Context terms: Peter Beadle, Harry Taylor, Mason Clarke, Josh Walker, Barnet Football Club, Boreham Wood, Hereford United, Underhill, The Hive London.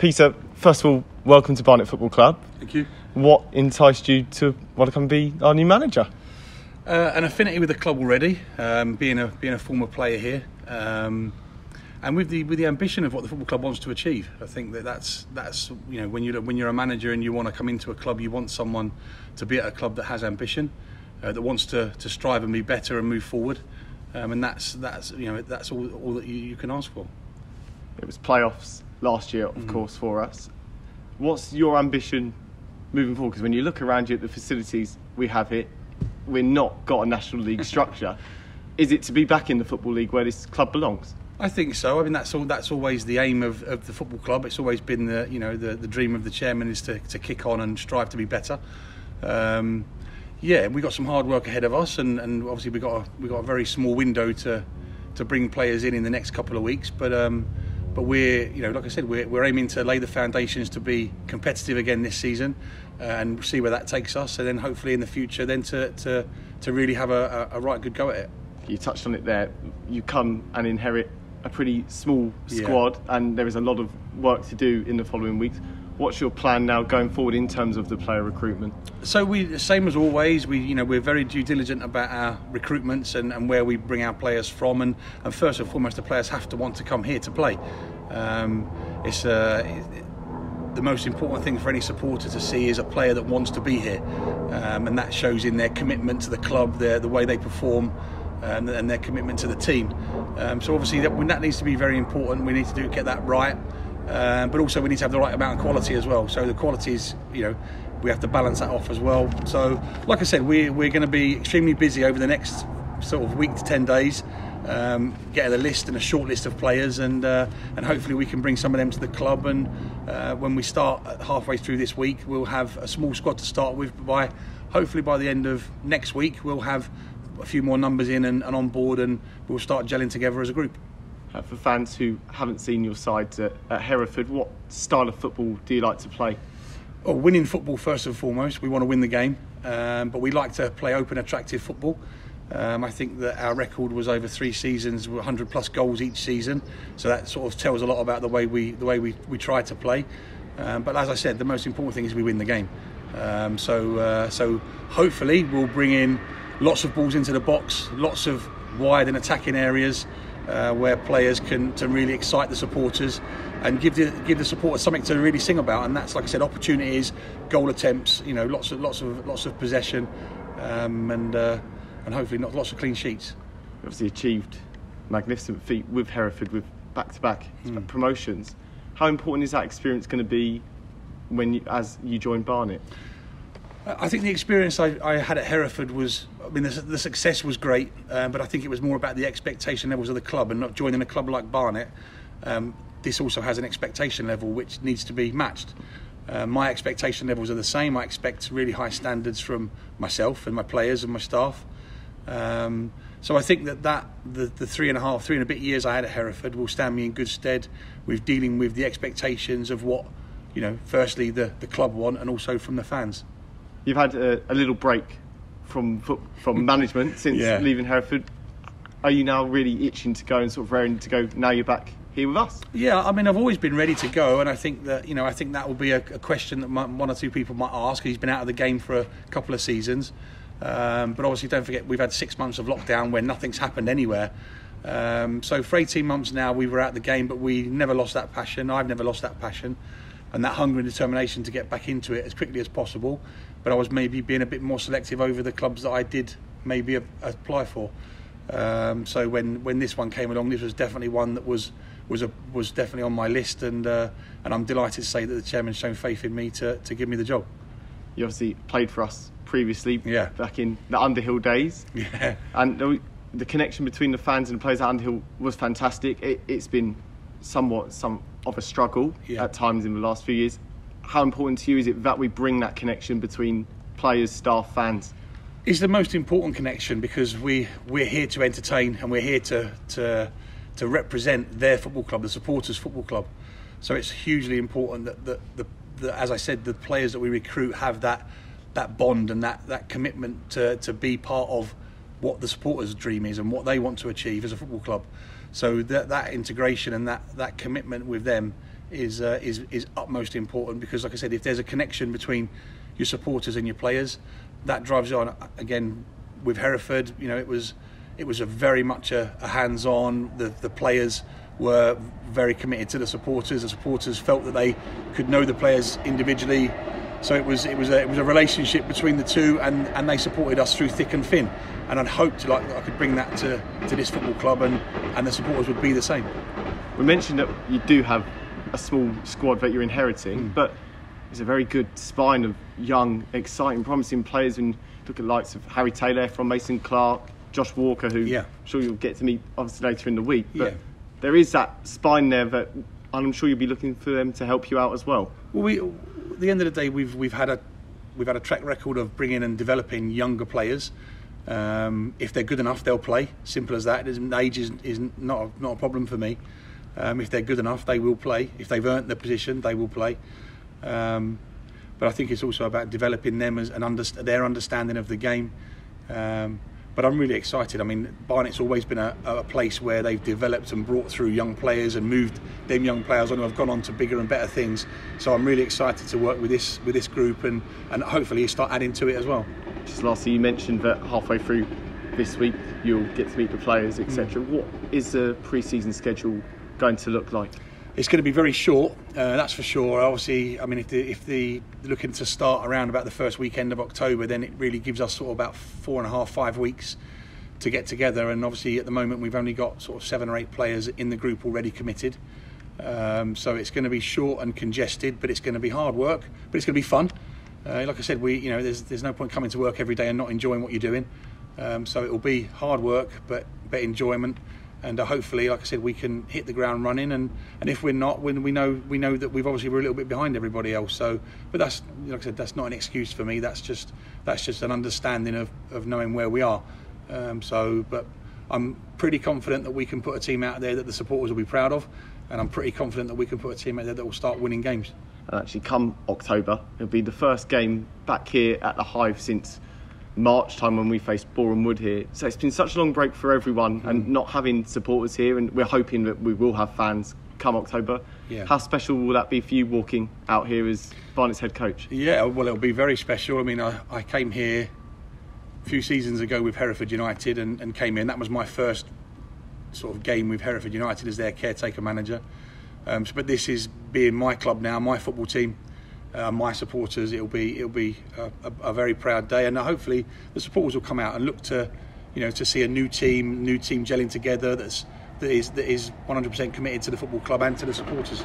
Peter, first of all, welcome to Barnet Football Club. Thank you. What enticed you to want to come and be our new manager? An affinity with the club already, being a former player here, and with the ambition of what the football club wants to achieve. I think that's you know, when you're a manager and you want to come into a club, you want someone to be at a club that has ambition, that wants to strive and be better and move forward, and that's you know, that's all that you can ask for. It was playoffs last year, of course, for us. What's your ambition moving forward? Because when you look around you at the facilities we have here, we're not got a National League structure. Is it to be back in the Football League where this club belongs? I think so. I mean, that's always the aim of the football club. It's always been the dream of the chairman is to kick on and strive to be better. Yeah, we've got some hard work ahead of us, and obviously we've got a very small window to bring players in the next couple of weeks. But we're, you know, like I said, we're aiming to lay the foundations to be competitive again this season, and we'll see where that takes us. And then hopefully in the future, then to really have a right good go at it. You touched on it there. You come and inherit a pretty small squad, yeah, and there is a lot of work to do in the following weeks. What's your plan now going forward in terms of the player recruitment? So we, same as always, we're very due diligent about our recruitments and where we bring our players from, and first and foremost the players have to want to come here to play. The most important thing for any supporter to see is a player that wants to be here, and that shows in their commitment to the club, the way they perform, and their commitment to the team. So obviously that needs to be very important. We need to get that right. But also we need to have the right amount of quality as well. So the quality is, you know, we have to balance that off as well. So like I said, we're going to be extremely busy over the next sort of week to 10 days, getting a list and a short list of players, and hopefully we can bring some of them to the club. And when we start halfway through this week, we'll have a small squad to start with. Hopefully by the end of next week, we'll have a few more numbers in and on board, and we'll start gelling together as a group. For fans who haven't seen your side at Hereford, what style of football do you like to play? Well, winning football first and foremost. We want to win the game, but we like to play open, attractive football. I think that our record was over 3 seasons, 100 plus goals each season. So that sort of tells a lot about the way we try to play. But as I said, the most important thing is we win the game. So hopefully we'll bring in lots of balls into the box, lots of wide and attacking areas, where players can to really excite the supporters and give the supporters something to really sing about, and that's, like I said, opportunities, goal attempts, you know, lots of possession, and hopefully not lots of clean sheets. You obviously achieved magnificent feat with Hereford with back-to-back promotions. How important is that experience going to be as you join Barnet? I think the experience I had at Hereford was, the success was great, but I think it was more about the expectation levels of the club, and not joining a club like Barnet. This also has an expectation level which needs to be matched. My expectation levels are the same. I expect really high standards from myself and my players and my staff. So I think that the 3 and a bit years I had at Hereford will stand me in good stead with dealing with the expectations of what, you know, firstly the club want, and also from the fans. You've had a little break from management since leaving Hereford. Are you now really itching to go and sort of raring to go now you're back here with us? Yeah, I mean, I've always been ready to go, and I think that, you know, I think that will be a question that one or two people might ask. He's been out of the game for a couple of seasons, but obviously don't forget we've had 6 months of lockdown where nothing's happened anywhere. So for 18 months now we were out of the game, but we never lost that passion. I've never lost that passion, and that hunger and determination to get back into it as quickly as possible. But I was maybe being a bit more selective over the clubs that I did maybe apply for. So when this one came along, this was definitely one that was definitely on my list, and I'm delighted to say that the chairman's shown faith in me to give me the job. You obviously played for us previously, back in the Underhill days. Yeah. And the connection between the fans and the players at Underhill was fantastic. It's been somewhat of a struggle at times in the last few years. How important to you is it that we bring that connection between players, staff, fans? It's the most important connection, because we're here to entertain, and we're here to represent their football club, the supporters' football club. So it's hugely important that as I said, the players that we recruit have that bond and that commitment to be part of what the supporters' dream is and what they want to achieve as a football club. So that integration and that commitment with them is utmost important, because like I said, if there's a connection between your supporters and your players, that drives on. Again, with Hereford, you know, it was a very much a hands-on. The players were very committed to the supporters. The supporters felt that they could know the players individually, so it was a relationship between the two, and they supported us through thick and thin. And I'd hoped that I could bring that to this football club, and the supporters would be the same. We mentioned that you do have a small squad that you're inheriting, but it's a very good spine of young, exciting, promising players. When you look at the likes of Harry Taylor, from Mason Clarke, Josh Walker, who I'm sure you'll get to meet obviously later in the week, but there is that spine there that I'm sure you'll be looking for them to help you out as well. Well, at the end of the day, we've had a track record of bringing and developing younger players. If they're good enough, they'll play. Simple as that. Age is not a problem for me. If they're good enough, they will play. If they've earned the position, they will play. But I think it's also about developing them as their understanding of the game. But I'm really excited. I mean, Barnet's always been a place where they've developed and brought through young players and moved them young players on who have gone on to bigger and better things. So I'm really excited to work with this group and hopefully start adding to it as well. Just lastly, you mentioned that halfway through this week you'll get to meet the players, etc. What is the pre-season schedule going to look like? It's going to be very short, that's for sure. Obviously, I mean, if they're looking to start around about the first weekend of October, then it really gives us sort of about 4.5, 5 weeks to get together. And obviously, at the moment, we've only got sort of 7 or 8 players in the group already committed. So it's going to be short and congested, but it's going to be hard work, but it's going to be fun. Like I said, there's no point coming to work every day and not enjoying what you're doing. So it will be hard work, but enjoyment. And hopefully, like I said, we can hit the ground running. And if we're not, when we know that we're a little bit behind everybody else. So, but that's, like I said, that's not an excuse for me. That's just an understanding of knowing where we are. But I'm pretty confident that we can put a team out there that the supporters will be proud of, and I'm pretty confident that we can put a team out there that will start winning games. And actually, come October, it'll be the first game back here at the Hive since March time, when we faced Boreham Wood here. So it's been such a long break for everyone, and not having supporters here, and we're hoping that we will have fans come October. How special will that be for you, walking out here as Barnet's head coach? Yeah, well, it'll be very special. I mean, I came here a few seasons ago with Hereford United and came in. That was my first sort of game with Hereford United as their caretaker manager. But this is being my club now, my football team. My supporters, it'll be a very proud day, and hopefully the supporters will come out and look to see a new team gelling together that is 100% committed to the football club and to the supporters.